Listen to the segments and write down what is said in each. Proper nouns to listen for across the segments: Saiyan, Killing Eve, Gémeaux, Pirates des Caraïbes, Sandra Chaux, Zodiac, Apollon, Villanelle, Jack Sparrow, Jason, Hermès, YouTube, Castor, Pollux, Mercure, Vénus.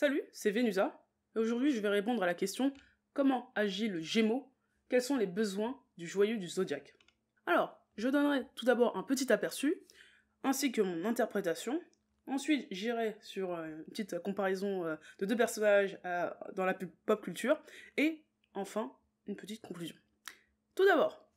Salut, c'est Vénusa. Aujourd'hui, je vais répondre à la question « Comment agit le Gémeaux ? Quels sont les besoins du joyeux du Zodiac ?» Alors, je donnerai tout d'abord un petit aperçu, ainsi que mon interprétation. Ensuite, j'irai sur une petite comparaison de deux personnages dans la pop culture. Et enfin, une petite conclusion. Tout d'abord,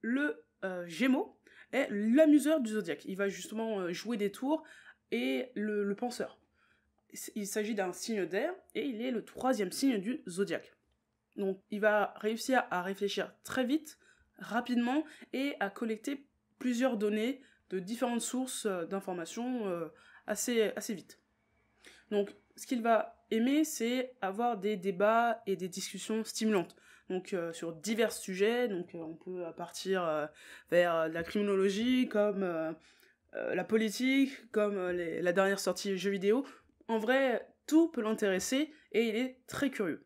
le Gémeaux est l'amuseur du Zodiac. Il va justement jouer des tours et le penseur. Il s'agit d'un signe d'air et il est le troisième signe du Zodiac. Donc, il va réussir à réfléchir très vite, rapidement et à collecter plusieurs données de différentes sources d'informations assez vite. Donc, ce qu'il va aimer, c'est avoir des débats et des discussions stimulantes. Donc, sur divers sujets. Donc, on peut partir vers de la criminologie, comme la politique, comme la dernière sortie jeux vidéo. En vrai, tout peut l'intéresser et il est très curieux.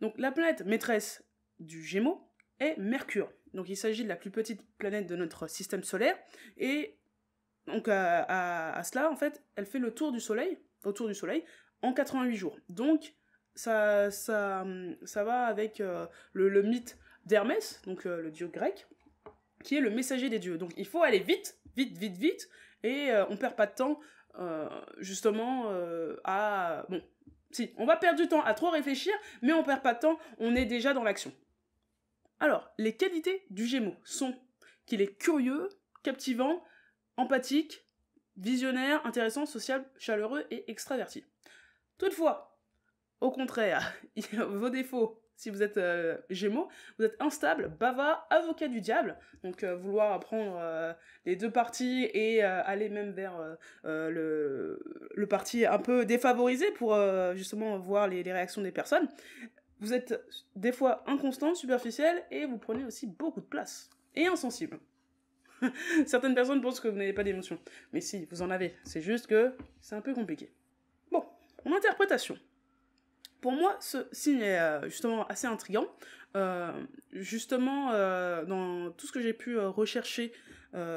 Donc, la planète maîtresse du Gémeaux est Mercure. Donc, il s'agit de la plus petite planète de notre système solaire. Et donc, à cela, en fait, elle fait le tour du Soleil, en 88 jours. Donc, ça va avec le mythe d'Hermès, donc le dieu grec, qui est le messager des dieux. Donc, il faut aller vite, et on perd pas de temps, justement, à... Bon, si, on va perdre du temps à trop réfléchir, mais on perd pas de temps, on est déjà dans l'action. Alors, les qualités du Gémeaux sont qu'il est curieux, captivant, empathique, visionnaire, intéressant, sociable, chaleureux et extraverti. Toutefois, au contraire, vos défauts, si vous êtes Gémeaux, vous êtes instable, bavard, avocat du diable, donc vouloir apprendre les deux parties et aller même vers le parti un peu défavorisé pour justement voir les réactions des personnes. Vous êtes des fois inconstante, superficielle, et vous prenez aussi beaucoup de place. Et insensible. Certaines personnes pensent que vous n'avez pas d'émotion. Mais si, vous en avez. C'est juste que c'est un peu compliqué. Bon, en interprétation. Pour moi, ce signe est justement assez intriguant. Justement, dans tout ce que j'ai pu rechercher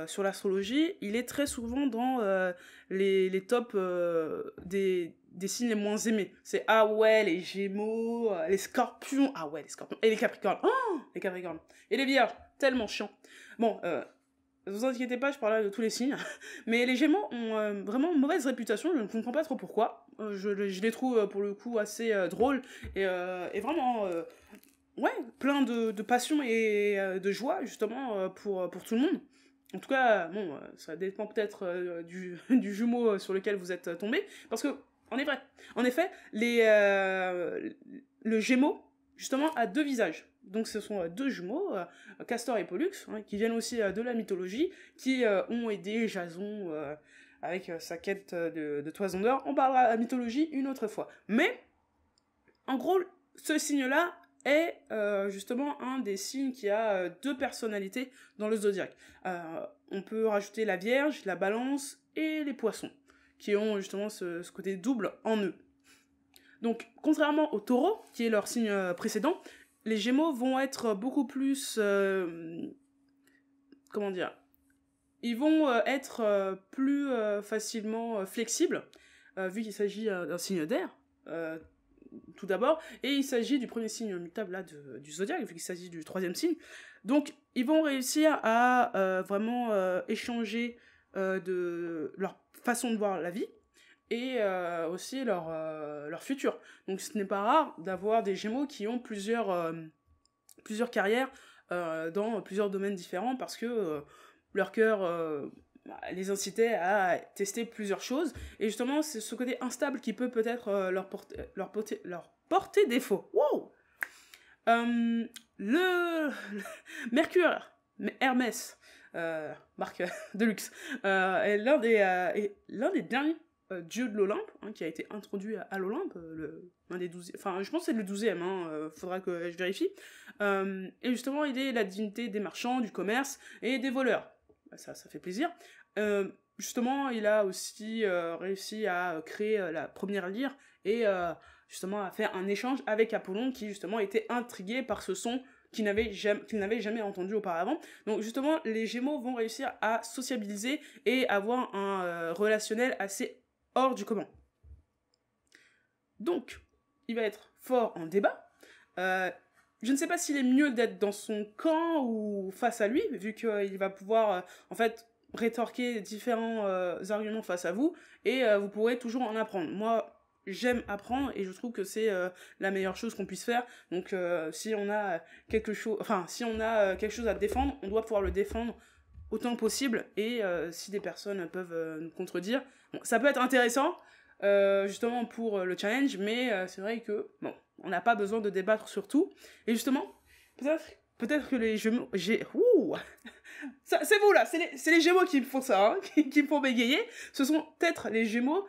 sur l'astrologie, il est très souvent dans les tops des signes les moins aimés. C'est « Ah ouais, les Gémeaux, les Scorpions, ah ouais, les Scorpions, et les Capricornes, oh, les Capricornes, et les Vierges, tellement chiant. » Bon, vous inquiétez pas, je parle de tous les signes, mais les Gémeaux ont vraiment mauvaise réputation, je ne comprends pas trop pourquoi. Je les trouve, pour le coup, assez drôles, et vraiment... ouais, plein de passion et de joie, justement, pour tout le monde. En tout cas, bon, ça dépend peut-être du jumeau sur lequel vous êtes tombé, parce que, en effet, le Gémeaux, justement, a deux visages. Donc, ce sont deux jumeaux, Castor et Pollux, hein, qui viennent aussi de la mythologie, qui ont aidé Jason avec sa quête de toison d'or. On parlera de la mythologie une autre fois. Mais, en gros, ce signe-là est justement un des signes qui a deux personnalités dans le Zodiac. On peut rajouter la Vierge, la Balance et les Poissons, qui ont justement ce côté double en eux. Donc, contrairement au Taureau, qui est leur signe précédent, les Gémeaux vont être beaucoup plus... comment dire ? Ils vont être plus facilement flexibles, vu qu'il s'agit d'un signe d'air, tout d'abord, et il s'agit du premier signe mutable là, du Zodiac, vu qu'il s'agit du troisième signe. Donc, ils vont réussir à vraiment échanger de leur façon de voir la vie, et aussi leur futur. Donc, ce n'est pas rare d'avoir des Gémeaux qui ont plusieurs carrières dans plusieurs domaines différents, parce que leur cœur... les inciter à tester plusieurs choses, et justement c'est ce côté instable qui peut peut-être leur porter défaut. Wow, le Mercure, Hermès, marque de luxe, est l'un des derniers dieux de l'Olympe, hein, qui a été introduit à l'Olympe, l'un des 12e, enfin je pense que c'est le 12e, hein, faudra que je vérifie, et justement il est la dignité des marchands, du commerce et des voleurs. Ça fait plaisir. Justement, il a aussi réussi à créer la première lyre et justement à faire un échange avec Apollon, qui justement était intrigué par ce son qu'il n'avait jamais entendu auparavant. Donc justement, les Gémeaux vont réussir à sociabiliser et avoir un relationnel assez hors du commun. Donc, il va être fort en débat. Je ne sais pas s'il est mieux d'être dans son camp ou face à lui, vu qu'il va pouvoir, en fait, rétorquer différents arguments face à vous, et vous pourrez toujours en apprendre. Moi, j'aime apprendre, et je trouve que c'est la meilleure chose qu'on puisse faire. Donc, si on a quelque chose, enfin, si on a quelque chose à défendre, on doit pouvoir le défendre autant possible, et si des personnes peuvent nous contredire, bon, ça peut être intéressant, justement pour le challenge, mais c'est vrai que, bon, on n'a pas besoin de débattre sur tout, et justement, peut-être que les Gémeaux, c'est vous là, c'est les Gémeaux qui me font ça, hein, qui me font bégayer, ce sont peut-être les Gémeaux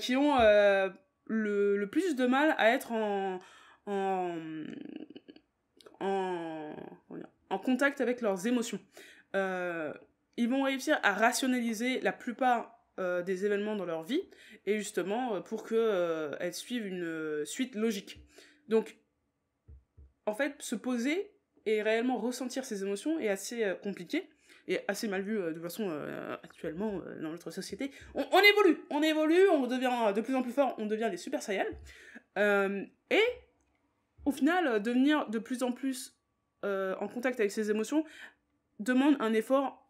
qui ont le plus de mal à être en contact avec leurs émotions. Ils vont réussir à rationaliser la plupart des événements dans leur vie, et justement pour qu'elles suivent une suite logique. Donc, en fait, se poser et réellement ressentir ses émotions est assez compliqué, et assez mal vu de toute façon actuellement dans notre société. On évolue, on devient de plus en plus fort, on devient des super saiyans, et au final, devenir de plus en plus en contact avec ses émotions demande un effort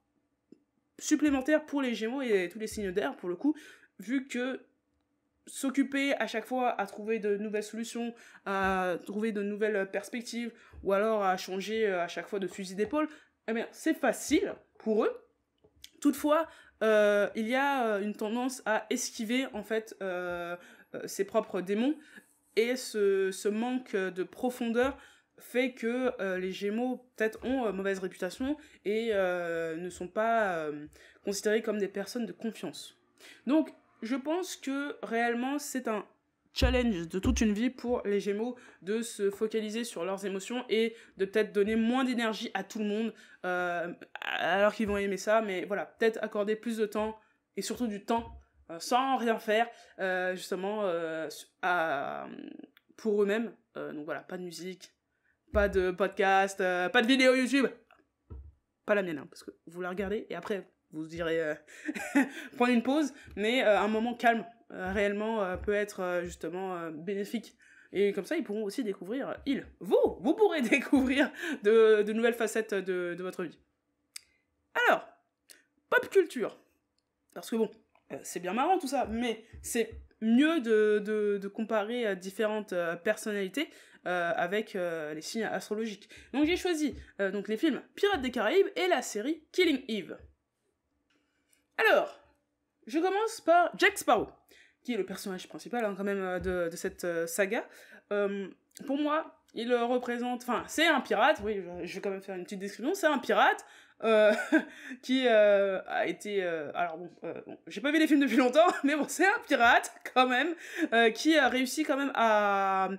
supplémentaire pour les Gémeaux et tous les signes d'air, pour le coup, vu que s'occuper à chaque fois à trouver de nouvelles solutions, à trouver de nouvelles perspectives, ou alors à changer à chaque fois de fusil d'épaule, eh bien, c'est facile pour eux. Toutefois, il y a une tendance à esquiver, en fait, ses propres démons, et ce manque de profondeur fait que les Gémeaux peut-être ont mauvaise réputation et ne sont pas considérés comme des personnes de confiance. Donc, je pense que réellement, c'est un challenge de toute une vie pour les Gémeaux de se focaliser sur leurs émotions et de peut-être donner moins d'énergie à tout le monde, alors qu'ils vont aimer ça, mais voilà, peut-être accorder plus de temps, et surtout du temps, sans rien faire, justement, pour eux-mêmes. Donc voilà, pas de musique, pas de podcast, pas de vidéo YouTube. Pas la mienne, hein, parce que vous la regardez et après, vous direz prendre une pause. Mais un moment calme, réellement, peut être justement bénéfique. Et comme ça, ils pourront aussi découvrir, vous pourrez découvrir de nouvelles facettes de votre vie. Alors, pop culture. Parce que bon, c'est bien marrant tout ça, mais c'est mieux de comparer différentes personnalités avec les signes astrologiques. Donc j'ai choisi donc les films Pirates des Caraïbes et la série Killing Eve. Alors, je commence par Jack Sparrow, qui est le personnage principal, hein, quand même, de cette saga. Pour moi, il représente... Enfin, c'est un pirate, oui, je vais quand même faire une petite description, c'est un pirate... qui a été... alors bon, j'ai pas vu les films depuis longtemps, mais bon, c'est un pirate, quand même, qui a réussi quand même à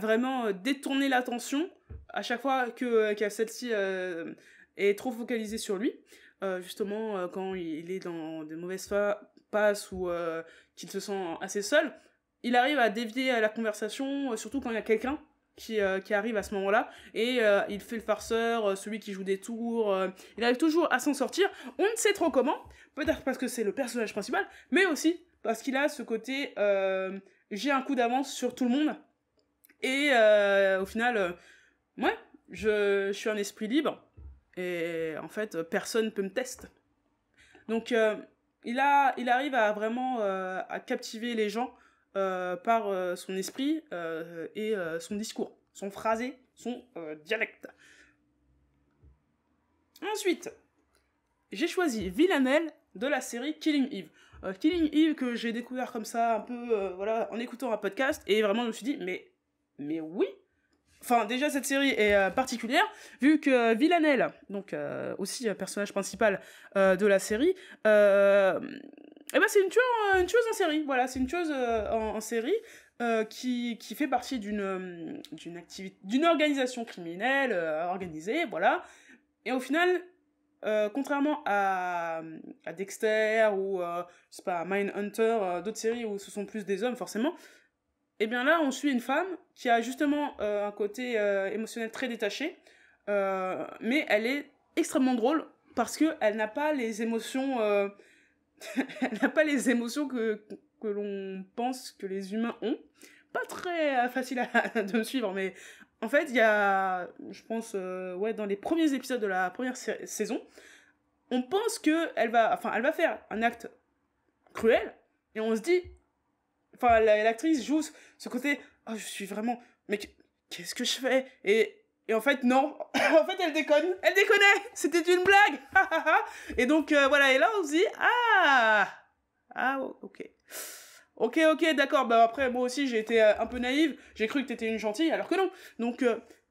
vraiment détourner l'attention à chaque fois que celle-ci est trop focalisée sur lui. Justement, quand il est dans des mauvaises passes ou qu'il se sent assez seul, il arrive à dévier la conversation, surtout quand il y a quelqu'un qui arrive à ce moment-là, et il fait le farceur, celui qui joue des tours, il arrive toujours à s'en sortir, on ne sait trop comment, peut-être parce que c'est le personnage principal, mais aussi parce qu'il a ce côté j'ai un coup d'avance sur tout le monde, et au final, ouais, je suis un esprit libre, et en fait, personne ne peut me tester. Donc, il arrive à vraiment à captiver les gens, par son esprit et son discours, son phrasé, son dialecte. Ensuite, j'ai choisi Villanelle de la série Killing Eve. Killing Eve que j'ai découvert comme ça un peu voilà, en écoutant un podcast, et vraiment je me suis dit mais oui. Enfin, déjà, cette série est particulière, vu que Villanelle, donc aussi personnage principal de la série, eh ben, c'est une tueuse en série, voilà, c'est une tueuse en série qui fait partie d'une organisation criminelle organisée, voilà. Et au final, contrairement à Dexter ou, je sais pas, Mindhunter, d'autres séries où ce sont plus des hommes, forcément, et bien là, on suit une femme qui a justement un côté émotionnel très détaché, mais elle est extrêmement drôle parce qu'elle n'a pas les émotions, elle n'a pas les émotions que l'on pense que les humains ont. pas très facile de me suivre, mais en fait, il y a, je pense, ouais, dans les premiers épisodes de la première saison, on pense qu'elle va, enfin, elle va faire un acte cruel, et on se dit, enfin, l'actrice joue ce côté, oh, je suis vraiment, mais qu'est-ce que je fais? Et en fait, non, en fait, elle déconnait, c'était une blague, et donc, voilà, et là, on se dit, ah, ok, d'accord, bah après, moi aussi, j'ai été un peu naïve, j'ai cru que t'étais une gentille, alors que non, donc,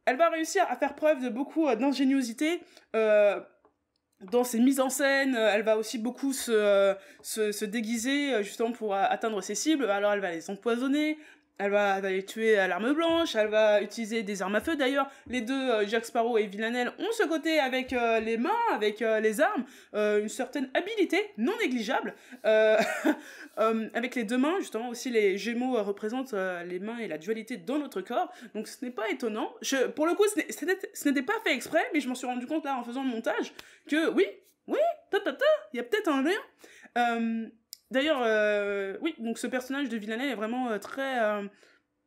elle va réussir à faire preuve de beaucoup d'ingéniosité, dans ses mises en scène, elle va aussi beaucoup se déguiser, justement, pour atteindre ses cibles, alors elle va les empoisonner, elle va les tuer à l'arme blanche, elle va utiliser des armes à feu. D'ailleurs, les deux, Jack Sparrow et Villanelle, ont ce côté avec les mains, avec les armes, une certaine habilité non négligeable. Avec les deux mains, justement, aussi les Gémeaux représentent les mains et la dualité dans notre corps. Donc ce n'est pas étonnant. Pour le coup, ce n'était pas fait exprès, mais je m'en suis rendu compte là en faisant le montage, que oui, il y a peut-être un lien. D'ailleurs, oui, donc ce personnage de Villanelle est vraiment très,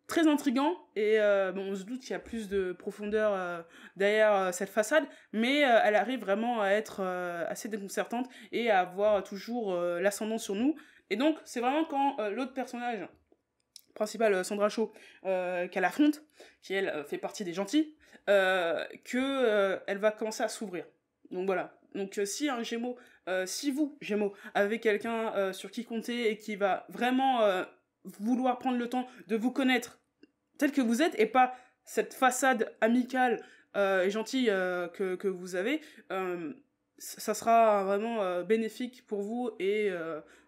très intriguant, et bon, on se doute qu'il y a plus de profondeur derrière cette façade, mais elle arrive vraiment à être assez déconcertante et à avoir toujours l'ascendant sur nous. Et donc, c'est vraiment quand l'autre personnage principal, Sandra Chaux, qu'elle affronte, qui elle fait partie des gentils, qu'elle va commencer à s'ouvrir. Donc voilà. Donc si un Gémeaux, si vous, Gémeaux, avez quelqu'un sur qui compter et qui va vraiment vouloir prendre le temps de vous connaître tel que vous êtes, et pas cette façade amicale et gentille que vous avez, ça sera vraiment bénéfique pour vous, et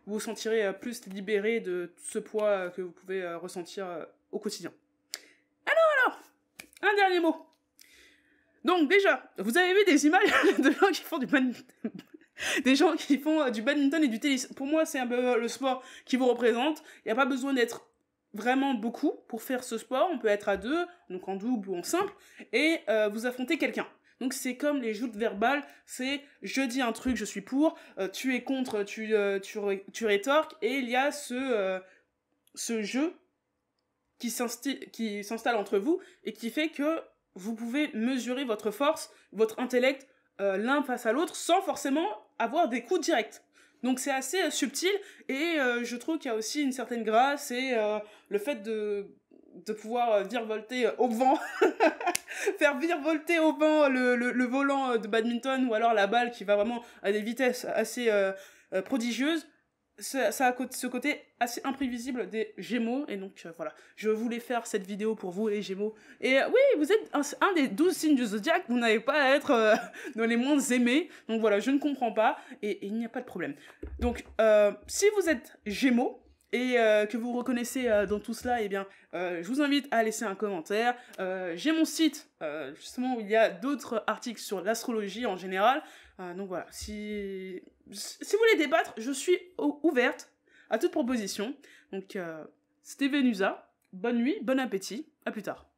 vous vous sentirez plus libéré de ce poids que vous pouvez ressentir au quotidien. Alors, un dernier mot. Donc déjà, vous avez vu des images de gens qui font du badminton, des gens qui font du badminton et du tennis. Pour moi, c'est un peu le sport qui vous représente. Il n'y a pas besoin d'être vraiment beaucoup pour faire ce sport. On peut être à deux, donc en double ou en simple, et vous affronter quelqu'un. Donc c'est comme les joutes verbales, c'est je dis un truc, je suis pour, tu es contre, tu rétorques, et il y a ce jeu qui s'installe entre vous et qui fait que vous pouvez mesurer votre force, votre intellect, l'un face à l'autre, sans forcément avoir des coups directs. Donc c'est assez subtil, et je trouve qu'il y a aussi une certaine grâce, et le fait de pouvoir virevolter au vent, faire virevolter au vent le volant de badminton, ou alors la balle qui va vraiment à des vitesses assez prodigieuses. Ça a ce côté assez imprévisible des Gémeaux, et donc voilà, je voulais faire cette vidéo pour vous les Gémeaux, et oui, vous êtes un des 12 signes du Zodiac, vous n'avez pas à être dans les moins aimés, donc voilà, je ne comprends pas, et il n'y a pas de problème. Donc si vous êtes Gémeaux, et que vous reconnaissez dans tout cela, eh bien, je vous invite à laisser un commentaire. J'ai mon site, justement, où il y a d'autres articles sur l'astrologie en général. Donc voilà, si vous voulez débattre, je suis ouverte à toute proposition. Donc, c'était Vénusa. Bonne nuit, bon appétit, à plus tard.